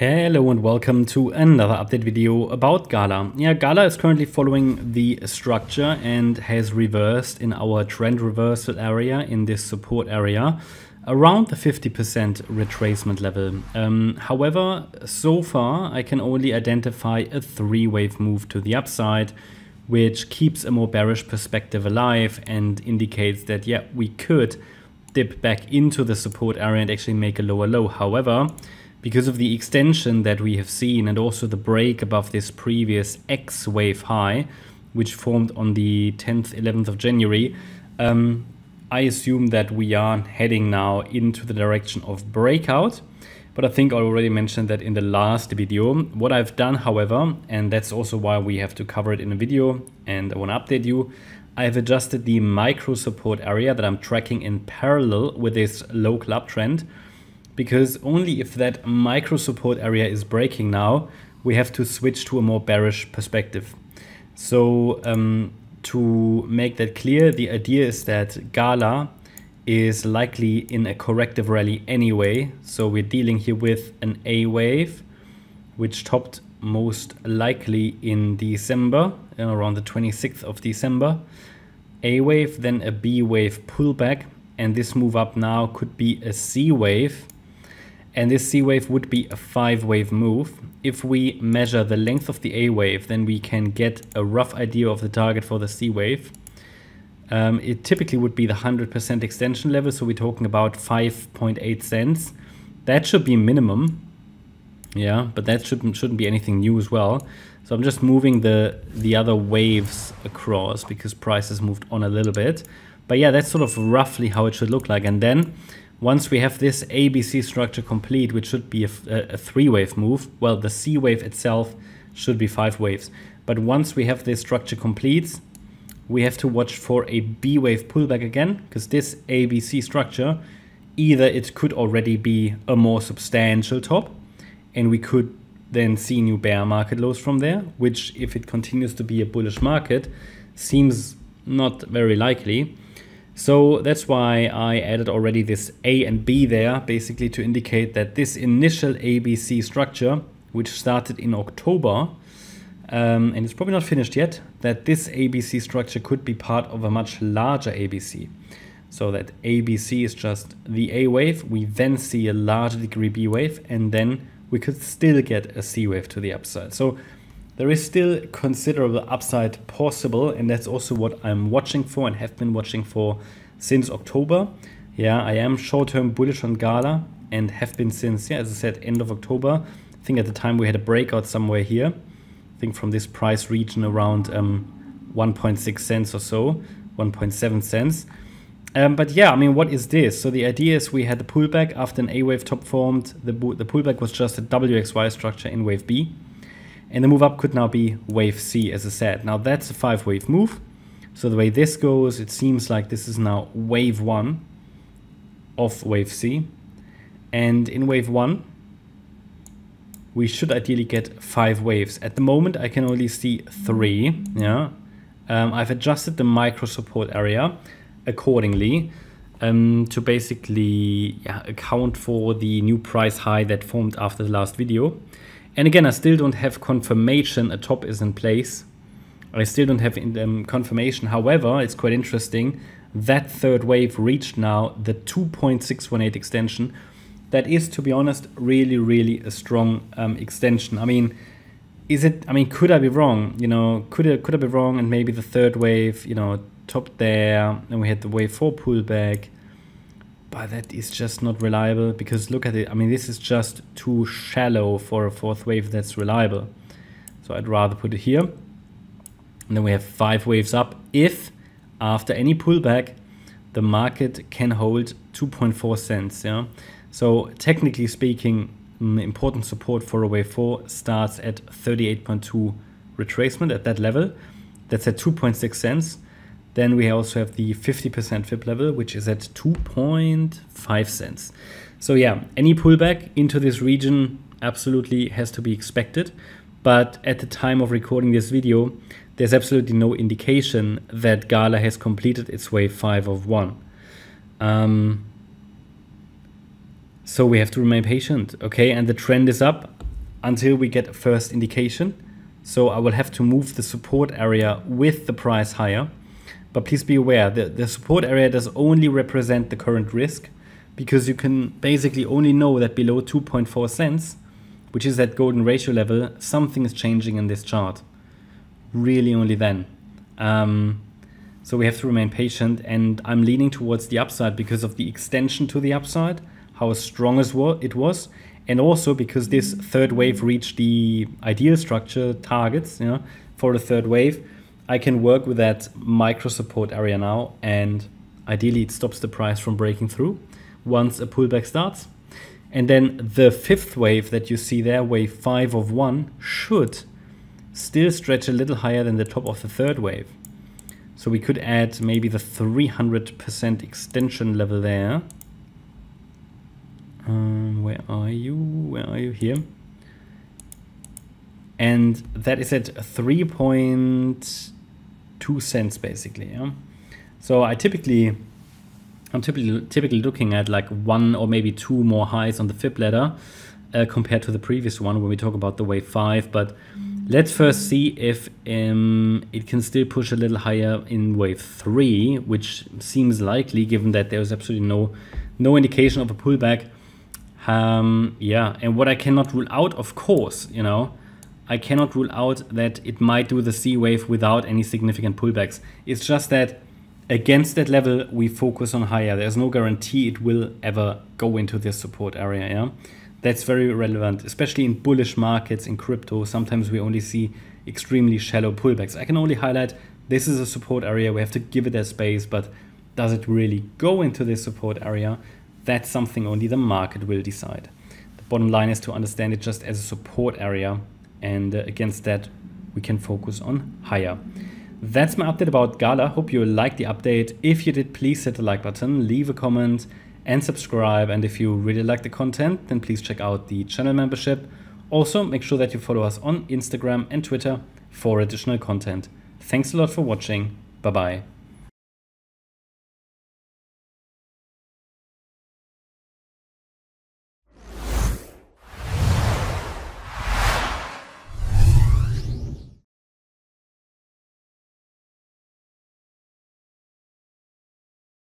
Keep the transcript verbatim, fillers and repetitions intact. Hello and welcome to another update video about Gala. Yeah, Gala is currently following the structure and has reversed in our trend reversal area, in this support area, around the fifty percent retracement level. Um, however, so far I can only identify a three wave move to the upside, which keeps a more bearish perspective alive and indicates that, yeah, we could dip back into the support area and actually make a lower low. However, because of the extension that we have seen and also the break above this previous X wave high, which formed on the tenth, eleventh of January, um, I assume that we are heading now into the direction of breakout. But I think I already mentioned that in the last video. What I've done, however, and that's also why we have to cover it in a video and I want to update you, I have adjusted the micro support area that I'm tracking in parallel with this local uptrend, because only if that micro support area is breaking now, we have to switch to a more bearish perspective. So um, to make that clear, the idea is that Gala is likely in a corrective rally anyway. So we're dealing here with an A wave, which topped most likely in December, around the twenty-sixth of December. A wave, then a B wave pullback. And this move up now could be a C wave. And this C wave would be a five wave move. If we measure the length of the A wave, then we can get a rough idea of the target for the C wave. Um, it typically would be the one hundred percent extension level. So we're talking about five point eight cents. That should be minimum. Yeah, but that shouldn't, shouldn't be anything new as well. So I'm just moving the, the other waves across because prices moved on a little bit. But yeah, that's sort of roughly how it should look like. And then once we have this A B C structure complete, which should be a, a three wave move, well, the C wave itself should be five waves. But once we have this structure complete, we have to watch for a B wave pullback again, because this A B C structure, either it could already be a more substantial top and we could then see new bear market lows from there, which if it continues to be a bullish market, seems not very likely. So that's why I added already this A and B there, basically to indicate that this initial A B C structure, which started in October, um, and it's probably not finished yet, that this A B C structure could be part of a much larger A B C. So that A B C is just the A wave, we then see a larger degree B wave, and then we could still get a C wave to the upside. So there is still considerable upside possible, and that's also what I'm watching for and have been watching for since October. Yeah, I am short-term bullish on Gala and have been since, yeah, as I said, end of October. I think at the time we had a breakout somewhere here. I think from this price region around um, one point six cents or so, one point seven cents. Um, but yeah, I mean, what is this? So the idea is we had the pullback after an A wave top formed. The, the pullback was just a W X Y structure in wave B. And the move up could now be wave C, as I said. Now that's a five wave move. So the way this goes, it seems like this is now wave one of wave C. And in wave one, we should ideally get five waves. At the moment, I can only see three. Yeah, um, I've adjusted the micro support area accordingly um, to basically yeah, account for the new price high that formed after the last video. And again, I still don't have confirmation a top is in place. I still don't have um, confirmation. However, it's quite interesting that third wave reached now the two point six one eight extension. That is, to be honest, really, really a strong um, extension. I mean, is it? I mean, could I be wrong? You know, could I could I be wrong? And maybe the third wave, you know, topped there, and we had the wave four pullback. But that is just not reliable, because look at it. I mean, this is just too shallow for a fourth wave that's reliable. So I'd rather put it here. And then we have five waves up if after any pullback, the market can hold two point four cents. Yeah. So technically speaking, important support for a wave four starts at thirty-eight point two retracement at that level. That's at two point six cents. Then we also have the fifty percent F I B level, which is at two point five cents. So yeah, any pullback into this region absolutely has to be expected. But at the time of recording this video, there's absolutely no indication that Gala has completed its wave five of one. Um, so we have to remain patient, okay? And the trend is up. until we get a first indication. So I will have to move the support area with the price higher. But please be aware that the support area does only represent the current risk, because you can basically only know that below two point four cents, which is that golden ratio level, something is changing in this chart. Really only then. Um, so we have to remain patient, and I'm leaning towards the upside because of the extension to the upside, how strong it was, and also because this third wave reached the ideal structure targets, you know, for the third wave. I can work with that micro support area now, and ideally it stops the price from breaking through once a pullback starts. And then the fifth wave that you see there, wave five of one, should still stretch a little higher than the top of the third wave. So we could add maybe the three hundred percent extension level there. Um, where are you? Where are you? Here. And that is at three point two cents basically. Yeah? So I typically, I'm typically typically looking at like one or maybe two more highs on the Fib ladder uh, compared to the previous one when we talk about the wave five. But let's first see if um, it can still push a little higher in wave three, which seems likely given that there is absolutely no no indication of a pullback. Um, yeah, and what I cannot rule out, of course, you know, I cannot rule out that it might do the C wave without any significant pullbacks. It's just that against that level, we focus on higher. There's no guarantee it will ever go into this support area. Yeah, that's very relevant, especially in bullish markets, in crypto. Sometimes we only see extremely shallow pullbacks. I can only highlight this is a support area. We have to give it a space, but does it really go into this support area? That's something only the market will decide. The bottom line is to understand it just as a support area, and against that we can focus on higher. That's my update about Gala. Hope you liked the update. If you did, please hit the like button, leave a comment and subscribe. And if you really like the content, then please check out the channel membership. Also, make sure that you follow us on Instagram and Twitter for additional content. Thanks a lot for watching. Bye bye.